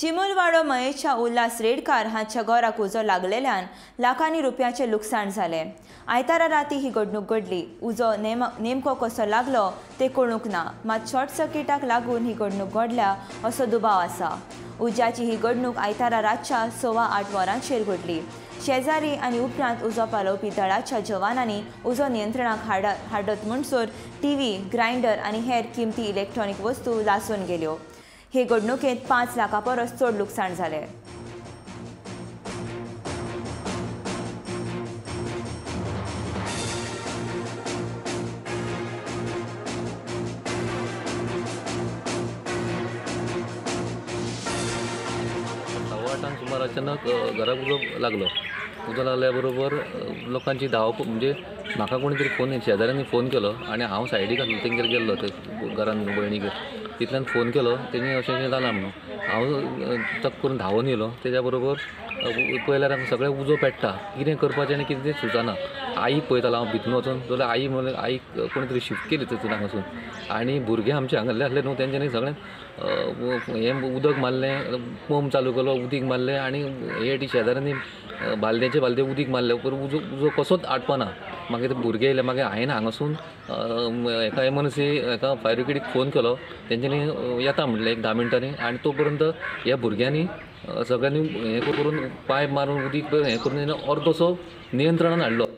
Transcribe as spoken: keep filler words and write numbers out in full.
चिमुलवाडो महेश उल्हास रेडकार हांच्या घराक उजो लागलेल्यान लाखांनी रुपयांचे लुकसाण झाले। आयतारा राती ही घडणूक घडली। उजो नेम नेमको कसो लागलो ते कोणूक ना, मात शॉर्ट सर्किटाक लागून ही घडणूक घडल्या असो दुबाव आसा। उज्याची ही घडणूक आयतारा रातच्या सवा आठ वरांचेर घडली। शेजारी आनी उपरांत उजो पालोवपी दळाच्या जवानांनी उजो नियंत्रणाक हाडत हाडत म्हणसर टीव्ही, ग्राइंडर आनी हेर किमती इलेक्ट्रॉनिक वस्तू लासून गेल्यो। हे घडणुकेत पांच लाखां परस चड लुकसाण जाले। सव्वा आठांक सुमार अचानक घराक उजो लागलो। उजो लागल्या बरोबर लोकांची धांवपळ, म्हणजे म्हाका कोणीतरी फोन शेजाऱ्यांनी फोन केलो आनी हांव सायडीक आसलो, तेंगेर गेल्लो घरान भयणीगेर, तितल्यान फोन केलो। तेणी अशें अशें जालां म्हणून हांव चक करून धांवून येयलो। तेज्या बरोबर पळयल्यार आमकां सगळें उजो पेट्टा, कितें करपाचें आनी कितें सुचना। आई पळयतालो हांव भितून वचून, जाल्यार आई म्हणून आई कोणी तरी शिफ्ट केली तितून वचून। आनी भुरगे आमचे हांगल्ले आसले न्हू, तेंच्यांनी सगळें हें उदक मारलें, पंप चालू केलो, उदीक मारलें आनी हे टी शेजाऱ्यांनी बालदेचे बालदे उदीक मारलें, उपरांत उजो उजो कसोच आटपाना। मागीर ते भुरगे येयले, मागीर हांवें हांगासून एका एमर्जन्सी एका फायर ब्रिगेडीक फोन केलो। तेंच्यांनी येता म्हटलें एक धा मिनटांनी आनी तो पर्यंत ह्या भुरग्यांनी सगळ्यांनी हें करून पायप मारून उदीक हें करून अर्दोसो नियंत्रणान हाडलो।